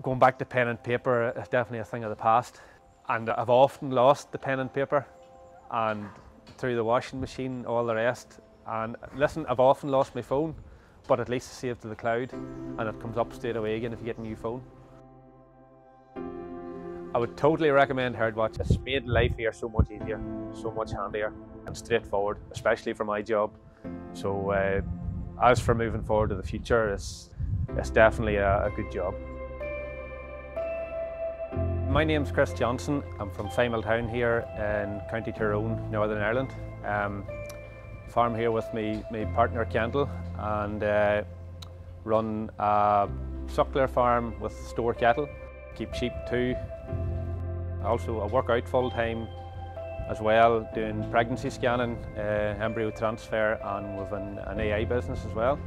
Going back to pen and paper is definitely a thing of the past, and I've often lost the pen and paper and through the washing machine, all the rest. And listen, I've often lost my phone, but at least it's saved to the cloud and it comes up straight away again if you get a new phone. I would totally recommend Herdwatch. It's made life here so much easier, so much handier and straightforward, especially for my job. So as for moving forward to the future, it's definitely a good job. My name's Chris Johnson. I'm from Fymal Town here in County Tyrone, Northern Ireland. Farm here with my partner Kendall, and run a suckler farm with store cattle. Keep sheep too. Also, I work out full time as well, doing pregnancy scanning, embryo transfer, and with an AI business as well.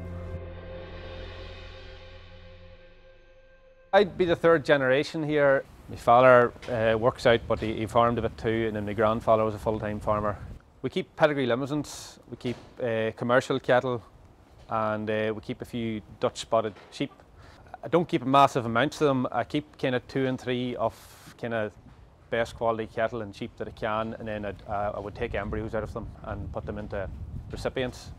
I'd be the third generation here. My father works out, but he farmed a bit too, and then my grandfather was a full-time farmer. We keep pedigree limousines, we keep commercial cattle, and we keep a few Dutch spotted sheep. I don't keep massive amounts of them. I keep kind of 2 and 3 of kind of best quality cattle and sheep that I can, and then I would take embryos out of them and put them into recipients.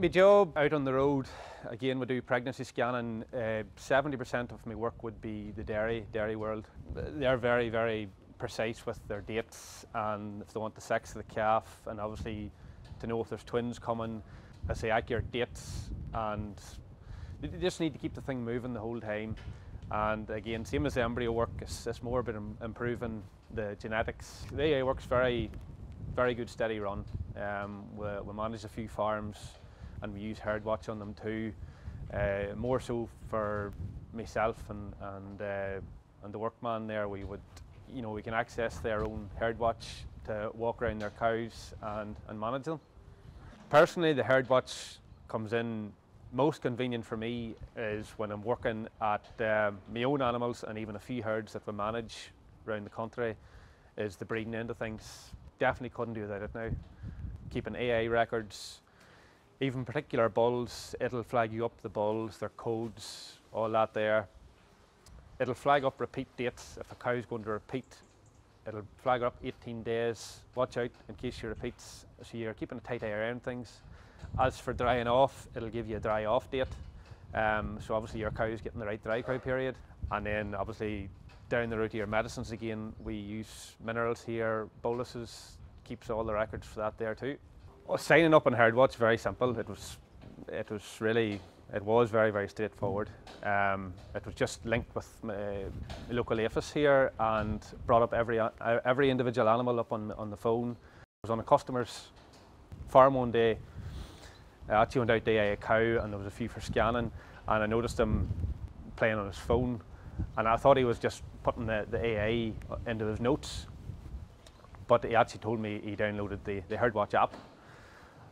My job out on the road, again, we do pregnancy scanning. 70% of my work would be the dairy world. They're very, very precise with their dates, and if they want the sex of the calf, and obviously to know if there's twins coming, I say accurate dates, and you just need to keep the thing moving the whole time. And again, same as the embryo work, it's more about improving the genetics. The AI work's very, very good steady run. We manage a few farms and we use Herdwatch on them too. More so for myself and the workman there. We would, you know, we can access their own Herdwatch to walk around their cows and manage them. Personally, the Herdwatch comes in. Most convenient for me is when I'm working at my own animals and even a few herds that we manage around the country, is the breeding end of things. Definitely couldn't do without it now. Keeping AI records, even particular bulls, it'll flag you up the bulls, their codes, all that there. It'll flag up repeat dates. If a cow's going to repeat, it'll flag up 18 days. Watch out in case she repeats. So you're keeping a tight eye around things. As for drying off, it'll give you a dry off date, so obviously your cow's getting the right dry cow period. And then obviously down the route of your medicines again, we use minerals here, boluses, keeps all the records for that there too. Well, signing up on Herdwatch, very simple. It was very, very straightforward. It was just linked with my local APHIS here and brought up every individual animal up on the phone. I was on a customer's farm one day. I actually went out to a cow and there was a few for scanning, and I noticed him playing on his phone, and I thought he was just putting the AI into his notes, but he actually told me he downloaded the Herdwatch app.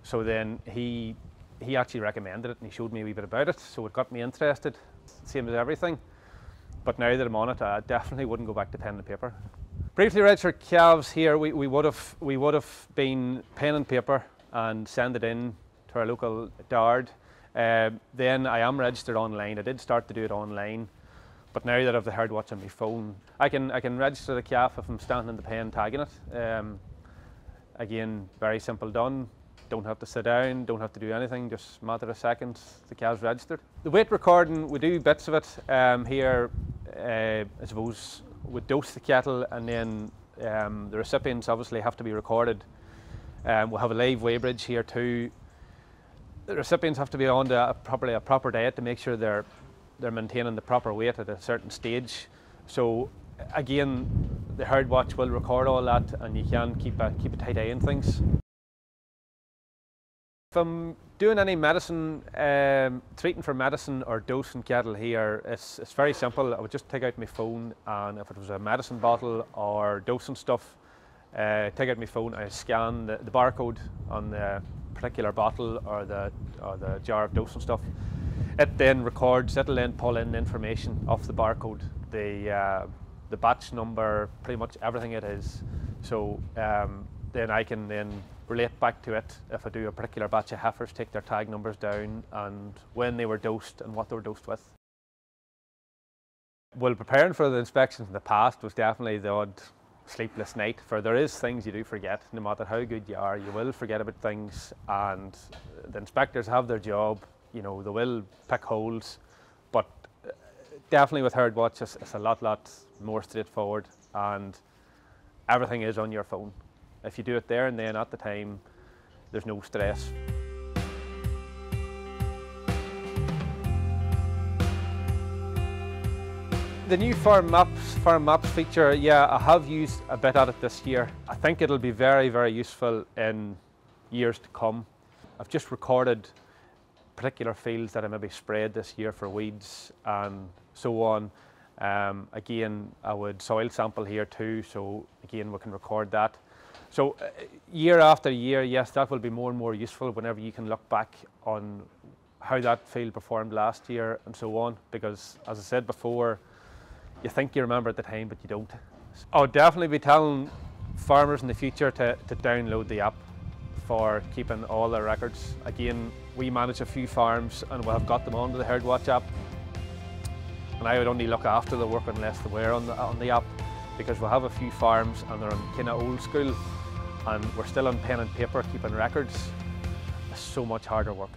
So then he actually recommended it and he showed me a wee bit about it, so it got me interested. Same as everything, but now that I'm on it, I definitely wouldn't go back to pen and paper. Briefly registered calves here, we would have been pen and paper and send it in to our local DARD. Then I am registered online. I did start to do it online, but now that I've the Herdwatch on my phone, I can register the calf if I'm standing in the pen tagging it. Again, very simple done. Don't have to sit down, don't have to do anything, just a matter of seconds, the calf's registered. The weight recording, we do bits of it here. I suppose we dose the cattle, and then the recipients obviously have to be recorded. We'll have a live weigh bridge here too. The recipients have to be on probably a proper diet to make sure they're maintaining the proper weight at a certain stage. So again, the Herdwatch will record all that, and you can keep a tight eye on things. If I'm doing any medicine, treating for medicine or dosing cattle here, it's very simple. I would just take out my phone, and if it was a medicine bottle or dosing stuff, take out my phone, I scan the barcode on the particular bottle or the jar of dose and stuff. It then records, it'll then pull in information off the barcode, the batch number, pretty much everything it is. So then I can then relate back to it if I do a particular batch of heifers, take their tag numbers down and when they were dosed and what they were dosed with. Well, preparing for the inspections in the past was definitely the odd sleepless night, for there is things you do forget. No matter how good you are, you will forget about things, and the inspectors have their job, you know, they will pick holes, but definitely with Herdwatch it's a lot more straightforward, and everything is on your phone. If you do it there and then at the time, there's no stress. The new farm maps feature, yeah, I have used a bit at it this year. I think it'll be very useful in years to come. I've just recorded particular fields that I maybe sprayed this year for weeds and so on. Again, I would soil sample here too, so again we can record that. So year after year, yes, that will be more and more useful whenever you can look back on how that field performed last year and so on, because as I said before, you think you remember at the time, but you don't. I'll definitely be telling farmers in the future to download the app for keeping all their records. Again, we manage a few farms and we'll have got them onto the Herdwatch app. And I would only look after the work unless they were on the app, because we'll have a few farms and they're on kind of old school and we're still on pen and paper keeping records. It's so much harder work.